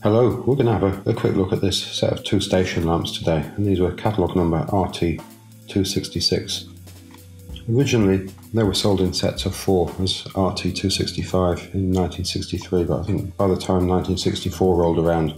Hello, we're going to have a quick look at this set of two station lamps today, and these were catalogue number RT266. Originally they were sold in sets of four as RT265 in 1963, but I think by the time 1964 rolled around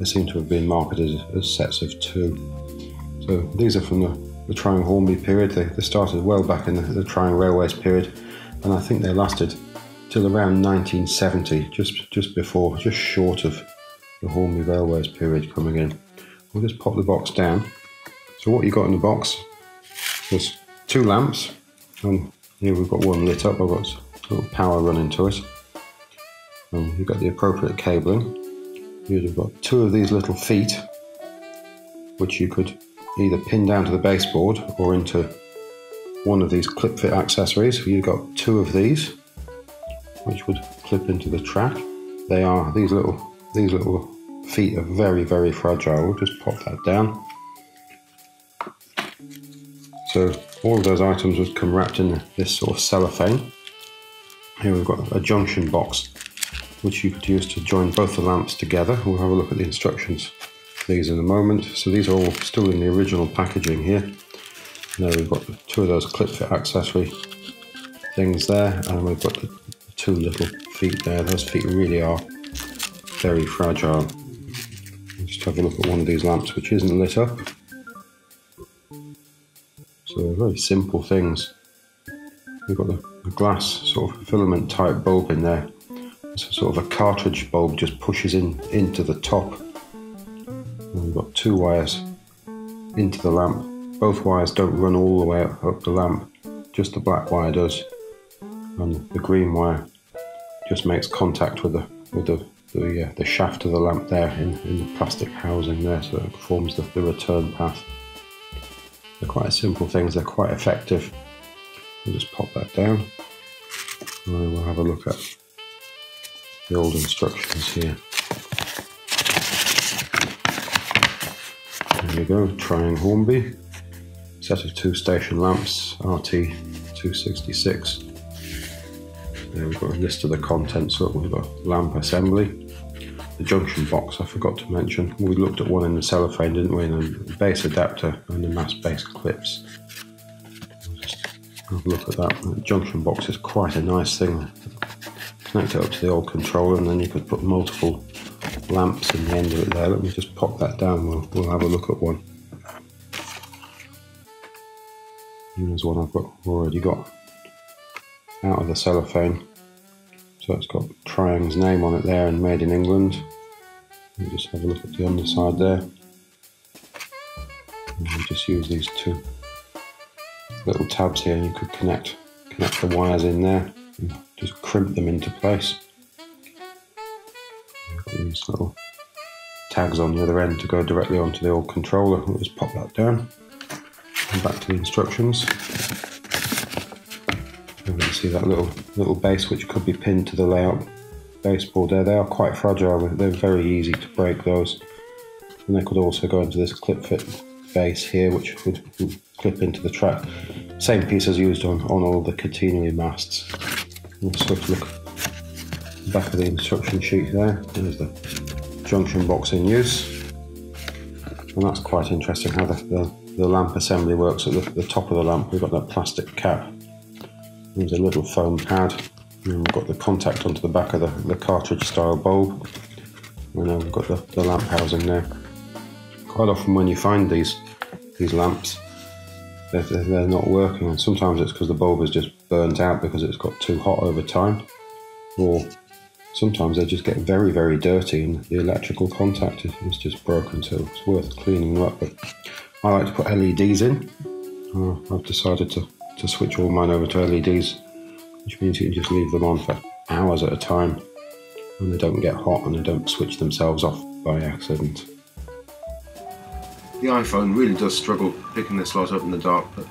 they seem to have been marketed as sets of two. So these are from the Tri-ang Hornby period. They started well back in the Tri-ang Railways period, and I think they lasted till around 1970, just short of the Hornby Railways period coming in. We'll just pop the box down. So what you got in the box was two lamps, and here we've got one lit up. I've got a little power running to it. You've got the appropriate cabling. You've got two of these little feet, which you could either pin down to the baseboard or into one of these clip fit accessories. You've got two of these, which would clip into the track. They are these little feet are very, very fragile. We'll just pop that down. So all of those items would come wrapped in this sort of cellophane. Here we've got a junction box, which you could use to join both the lamps together. We'll have a look at the instructions for these in a moment. So these are all still in the original packaging here. And there we've got two of those clip fit accessory things there, and we've got the two little feet there. Those feet really are very fragile. Just have a look at one of these lamps which isn't lit up. So very simple things. We've got a glass sort of filament type bulb in there. So sort of a cartridge bulb just pushes into the top. And we've got two wires into the lamp. Both wires don't run all the way up the lamp, just the black wire does. And the green wire just makes contact with the shaft of the lamp there in the plastic housing there, so it forms the return path. They're quite simple things, they're quite effective. We'll just pop that down and then we'll have a look at the old instructions here. There you go, Tri-ang Hornby, set of two station lamps, RT266. There we've got a list of the contents. Look, we've got lamp assembly, the junction box I forgot to mention. We looked at one in the cellophane, didn't we, and the base adapter and the mass base clips. Just have a look at that. The junction box is quite a nice thing. Connect it up to the old controller and then you could put multiple lamps in the end of it there. Let me just pop that down, we'll have a look at one. Here's one I've already got. Out of the cellophane. So it's got Tri-ang's name on it there and made in England. We'll just have a look at the underside there. And we'll just use these two little tabs here, and you could connect the wires in there and just crimp them into place. We've got these little tags on the other end to go directly onto the old controller. We'll just pop that down and back to the instructions. You can see that little base which could be pinned to the layout baseboard there. They are quite fragile, they're very easy to break those. And they could also go into this clip fit base here, which would clip into the track. Same piece as used on all the catenary masts. Let's have a look back at the instruction sheet there. There's the junction box in use. And that's quite interesting how the lamp assembly works. At the top of the lamp we've got that plastic cap. There's a little foam pad, and then we've got the contact onto the back of the cartridge style bulb, and then we've got the lamp housing there. Quite often when you find these lamps, they're not working, and sometimes it's because the bulb is just burnt out because it's got too hot over time, or sometimes they just get very, very dirty and the electrical contact is just broken, so it's worth cleaning them up. But I like to put LEDs in. I've decided to switch all mine over to LEDs, which means you can just leave them on for hours at a time and they don't get hot and they don't switch themselves off by accident. The iPhone really does struggle picking this light up in the dark, but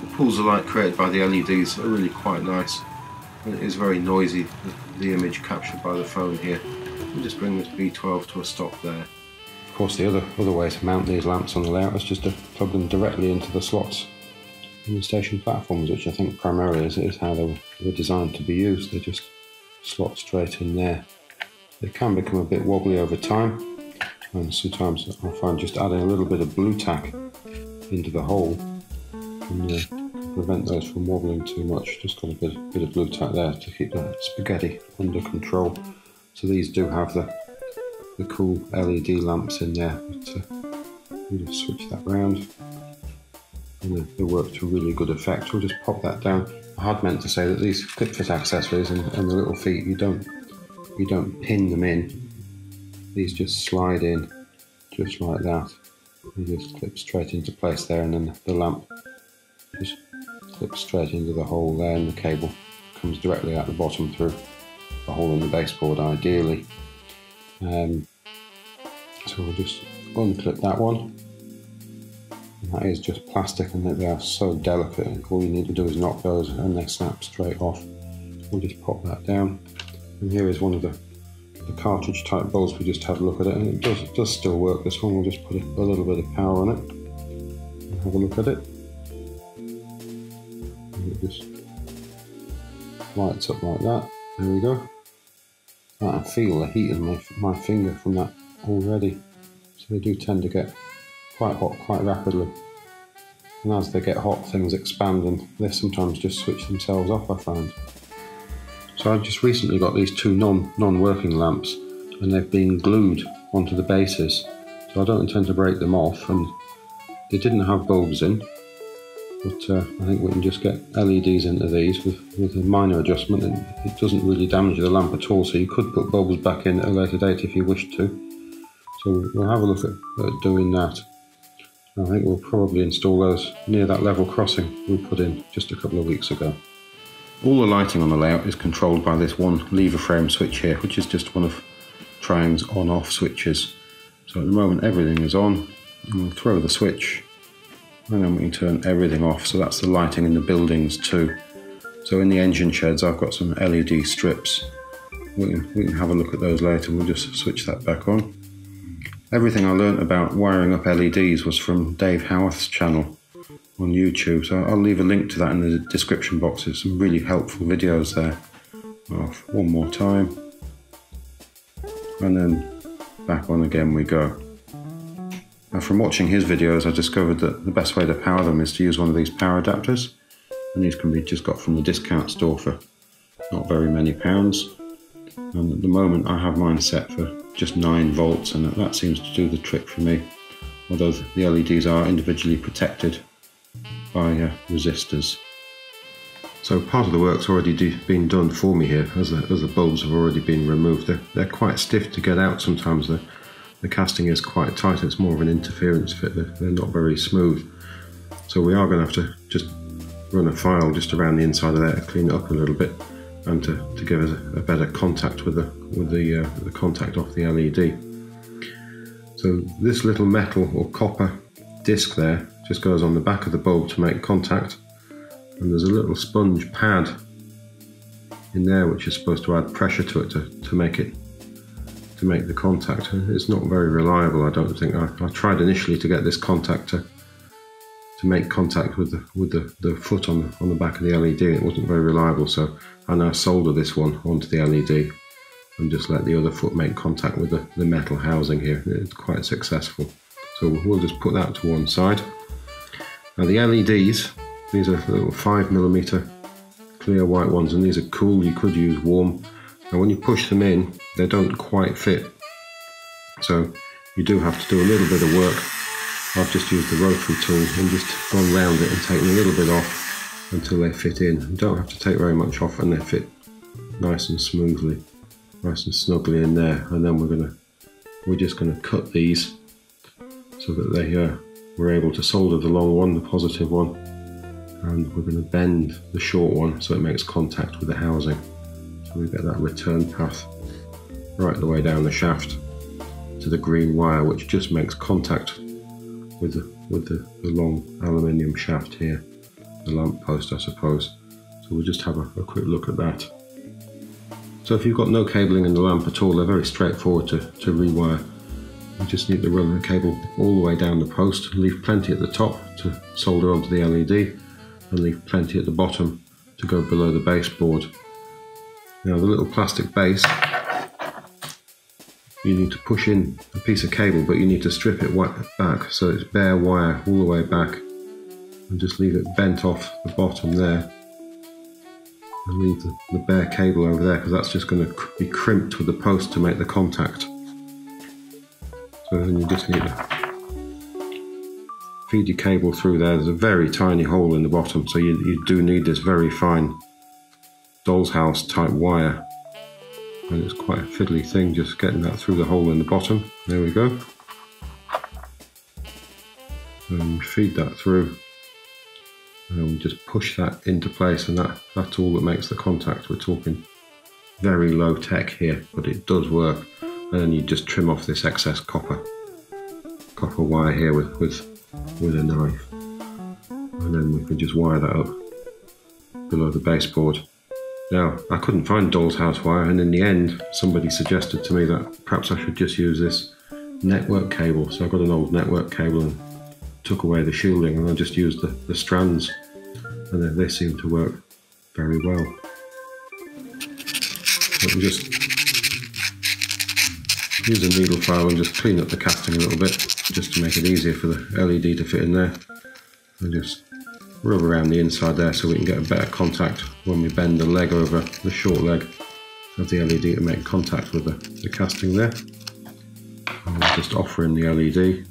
the pools of light created by the LEDs are really quite nice. And it is very noisy, the image captured by the phone here. We'll just bring this B12 to a stop there. Of course, the other way to mount these lamps on the layout is just to plug them directly into the slots in the station platforms, which I think primarily is how they were designed to be used. They just slot straight in there. They can become a bit wobbly over time, and sometimes I find just adding a little bit of blue tack into the hole and prevent those from wobbling too much. Just got a bit of blue tack there to keep that spaghetti under control. So these do have the cool LED lamps in there, but we'll just switch that round and they work to really good effect. We'll just pop that down. I had meant to say that these clip-fit accessories and the little feet, you don't pin them in. These just slide in just like that. They just clip straight into place there, and then the lamp just clips straight into the hole there, and the cable comes directly out the bottom through the hole in the baseboard, ideally. So we'll just unclip that one. And that is just plastic, and they are so delicate. All you need to do is knock those and they snap straight off. We'll just pop that down. And here is one of the cartridge type bolts. We just had a look at it, and it does still work. This one, we'll just put a little bit of power on it and have a look at it. And it just lights up like that. There we go. I can feel the heat in my finger from that already. So they do tend to get quite hot quite rapidly. And as they get hot, things expand and they sometimes just switch themselves off, I find. So I've just recently got these two non-working lamps, and they've been glued onto the bases. So I don't intend to break them off, and they didn't have bulbs in, but I think we can just get LEDs into these with a minor adjustment. It doesn't really damage the lamp at all, so you could put bulbs back in at a later date if you wish to. So we'll have a look at doing that. I think we'll probably install those near that level crossing we put in just a couple of weeks ago. All the lighting on the layout is controlled by this one lever frame switch here, which is just one of Tri-ang's on-off switches. So at the moment everything is on, and we'll throw the switch, and then we can turn everything off. So that's the lighting in the buildings too. So in the engine sheds I've got some LED strips. We can have a look at those later. We'll just switch that back on. Everything I learnt about wiring up LEDs was from Dave Howarth's channel on YouTube, so I'll leave a link to that in the description box. There's some really helpful videos there. Off one more time, and then back on again we go. Now, from watching his videos, I discovered that the best way to power them is to use one of these power adapters, and these can be just got from the discount store for not very many pounds. And at the moment I have mine set for just 9 volts, and that seems to do the trick for me, although the LEDs are individually protected by resistors. So part of the work's already been done for me here, as the bulbs have already been removed. They're quite stiff to get out sometimes. The casting is quite tight, it's more of an interference fit, they're not very smooth. So we are going to have to just run a file just around the inside of there to clean it up a little bit, and to give us a better contact with the contact off the LED. So this little metal or copper disc there just goes on the back of the bulb to make contact, and there's a little sponge pad in there which is supposed to add pressure to it to make the contact. It's not very reliable, I don't think. I tried initially to get this contact to make contact with the foot on the back of the LED. It wasn't very reliable, so I now solder this one onto the LED and just let the other foot make contact with the metal housing here. It's quite successful. So we'll just put that to one side. Now the LEDs, these are little 5mm clear white ones, and these are cool, you could use warm. Now when you push them in, they don't quite fit. So you do have to do a little bit of work. I've just used the rotary tool and just gone round it and taken a little bit off until they fit in. You don't have to take very much off, and they fit nice and smoothly, nice and snugly in there. And then we're just gonna cut these so that they we're able to solder the long one, the positive one, and we're gonna bend the short one so it makes contact with the housing. So we get that return path right the way down the shaft to the green wire, which just makes contact with the long aluminium shaft here, the lamp post I suppose. So we'll just have a quick look at that. So if you've got no cabling in the lamp at all, they're very straightforward to rewire. You just need to run the cable all the way down the post, leave plenty at the top to solder onto the LED, and leave plenty at the bottom to go below the baseboard. Now the little plastic base you need to push in a piece of cable, but you need to strip it back so it's bare wire all the way back, and just leave it bent off the bottom there, and leave the bare cable over there, because that's just going to be crimped with the post to make the contact. So then you just need to feed your cable through there. There's a very tiny hole in the bottom, so you do need this very fine doll's house type wire, and it's quite a fiddly thing just getting that through the hole in the bottom. There we go. And feed that through, and just push that into place, and that's all that makes the contact. We're talking very low tech here, but it does work. And then you just trim off this excess copper wire here with a knife, and then we can just wire that up below the baseboard. Now, I couldn't find doll's house wire, and in the end somebody suggested to me that perhaps I should just use this network cable. So I got an old network cable and took away the shielding, and I just used the strands, and then they seem to work very well. Let me just use a needle file and just clean up the casting a little bit, just to make it easier for the LED to fit in there, and just rub around the inside there so we can get a better contact when we bend the leg over, the short leg of the LED, to make contact with the casting there. And we'll just offer in the LED,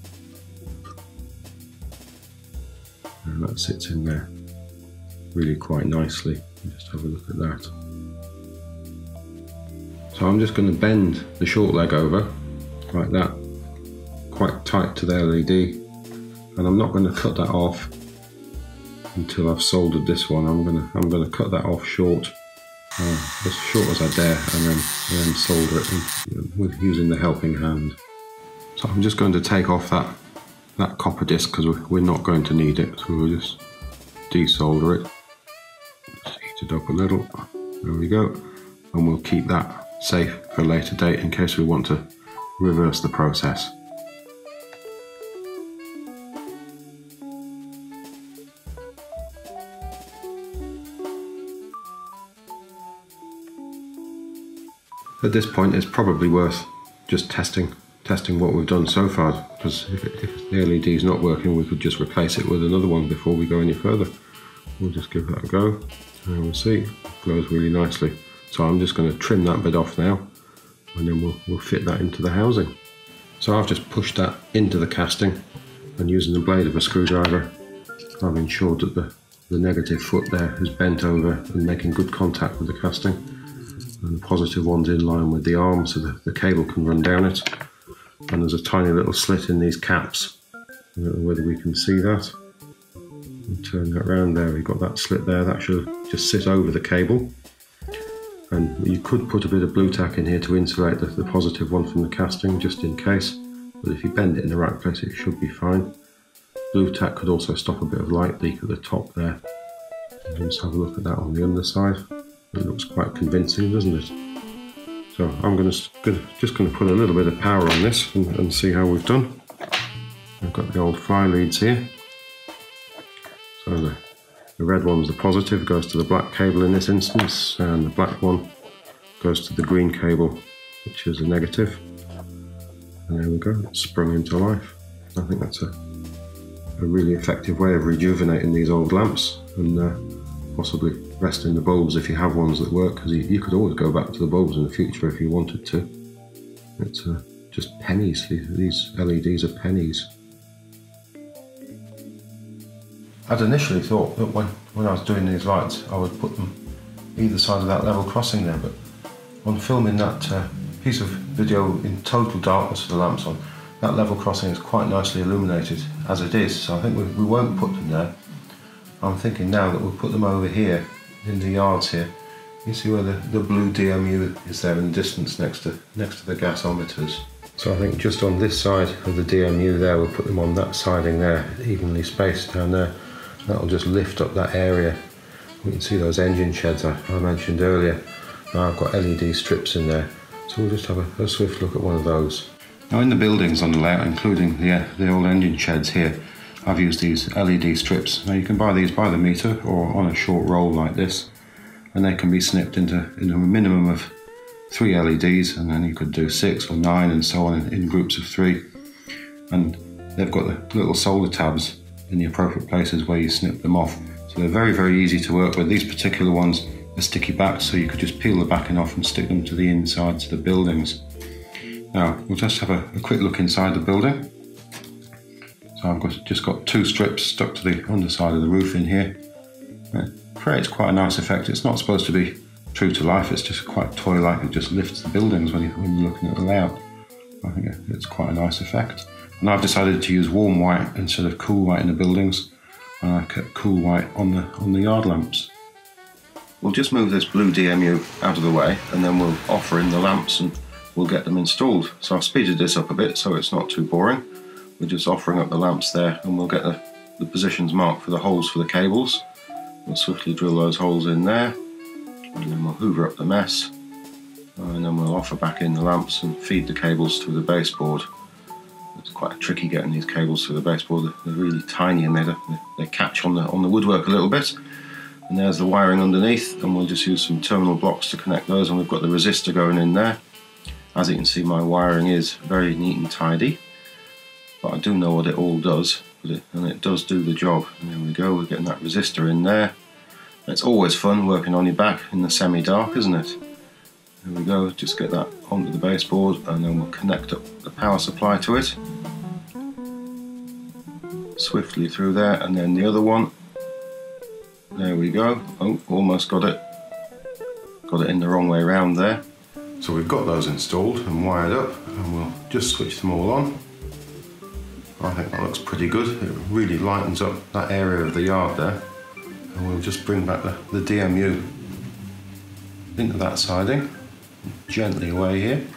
and that sits in there really quite nicely. Just have a look at that. So I'm just going to bend the short leg over like that, quite tight to the LED, and I'm not going to cut that off until I've soldered this one. I'm going to cut that off short, as short as I dare, and then solder it with using the helping hand. So I'm just going to take off that copper disc, because we're not going to need it, so we'll just desolder it. Just heat it up a little. There we go, and we'll keep that safe for a later date in case we want to reverse the process. At this point, it's probably worth just testing what we've done so far, because if the LED is not working, we could just replace it with another one before we go any further. We'll just give that a go, and we'll see. It glows really nicely. So I'm just going to trim that bit off now, and then we'll fit that into the housing. So I've just pushed that into the casting, and using the blade of a screwdriver, I've ensured that the negative foot there is bent over and making good contact with the casting, and the positive one's in line with the arm, so the cable can run down it. And there's a tiny little slit in these caps. I don't know whether we can see that. And turn that round there, we've got that slit there, that should just sit over the cable. And you could put a bit of blue tack in here to insulate the positive one from the casting, just in case. But if you bend it in the right place, it should be fine. Blue tack could also stop a bit of light leak at the top there. And let's have a look at that on the underside. It looks quite convincing, doesn't it? So I'm just going to put a little bit of power on this and see how we've done. I've got the old fly leads here. So the red one's the positive, goes to the black cable in this instance, and the black one goes to the green cable, which is the negative. And there we go, it's sprung into life. I think that's a really effective way of rejuvenating these old lamps, and possibly resting the bulbs if you have ones that work, because you could always go back to the bulbs in the future if you wanted to. It's just pennies. These LEDs are pennies. I'd initially thought that when I was doing these lights, I would put them either side of that level crossing there, but on filming that piece of video in total darkness with the lamps on, that level crossing is quite nicely illuminated as it is, so I think we won't put them there. I'm thinking now that we'll put them over here in the yards here. You see where the blue DMU is there in the distance next to the gasometers. So I think just on this side of the DMU there, we'll put them on that siding there, evenly spaced down there. That'll just lift up that area. We can see those engine sheds I mentioned earlier. Now I've got LED strips in there. So we'll just have a swift look at one of those. Now in the buildings on the layout, including the old engine sheds here, I've used these LED strips. Now you can buy these by the meter or on a short roll like this, and they can be snipped into a minimum of 3 LEDs, and then you could do 6 or 9 and so on in groups of 3. And they've got the little solder tabs in the appropriate places where you snip them off. So they're very, very easy to work with. These particular ones are sticky backs, so you could just peel the backing off and stick them to the insides of the buildings. Now, we'll just have a quick look inside the building. So I've just got 2 strips stuck to the underside of the roof in here. It creates quite a nice effect. It's not supposed to be true to life, it's just quite toy-like. It just lifts the buildings when you're looking at the layout. I think it's quite a nice effect. And I've decided to use warm white instead of cool white in the buildings. And I kept cool white on the yard lamps. We'll just move this blue DMU out of the way, and then we'll offer in the lamps and we'll get them installed. So I've speeded this up a bit so it's not too boring. We're just offering up the lamps there, and we'll get the positions marked for the holes for the cables. We'll swiftly drill those holes in there, and then we'll hoover up the mess, and then we'll offer back in the lamps and feed the cables through the baseboard. It's quite tricky getting these cables through the baseboard. They're really tiny and they catch on the woodwork a little bit. And there's the wiring underneath, and we'll just use some terminal blocks to connect those, and we've got the resistor going in there. As you can see, my wiring is very neat and tidy, but I do know what it all does, and it does do the job. And there we go, we're getting that resistor in there. It's always fun working on your back in the semi-dark, isn't it? There we go, just get that onto the baseboard, and then we'll connect up the power supply to it. Swiftly through there, and then the other one. There we go. Oh, almost got it. Got it in the wrong way around there. So we've got those installed and wired up, and we'll just switch them all on. I think that looks pretty good. It really lightens up that area of the yard there. And we'll just bring back the DMU into that siding. Gently away here.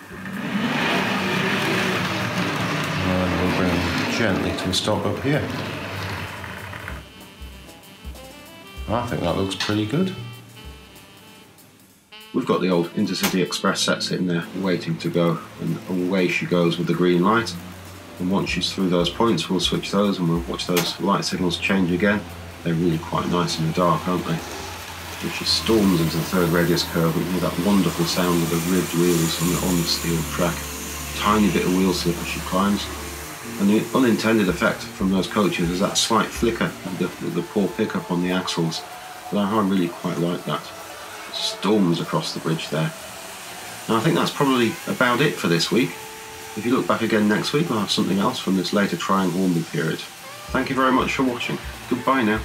And we'll bring them gently to a stop up here. I think that looks pretty good. We've got the old Intercity Express set sitting there waiting to go, and away she goes with the green light. And once she's through those points, we'll switch those and we'll watch those light signals change again. They're really quite nice in the dark, aren't they? And she storms into the 3rd radius curve, and you hear that wonderful sound of the ribbed wheels on the steel track. Tiny bit of wheel slip as she climbs. And the unintended effect from those coaches is that slight flicker of the poor pickup on the axles. But I really quite like that. Storms across the bridge there. And I think that's probably about it for this week. If you look back again next week, we'll have something else from this later Tri-ang Hornby period. Thank you very much for watching. Goodbye now.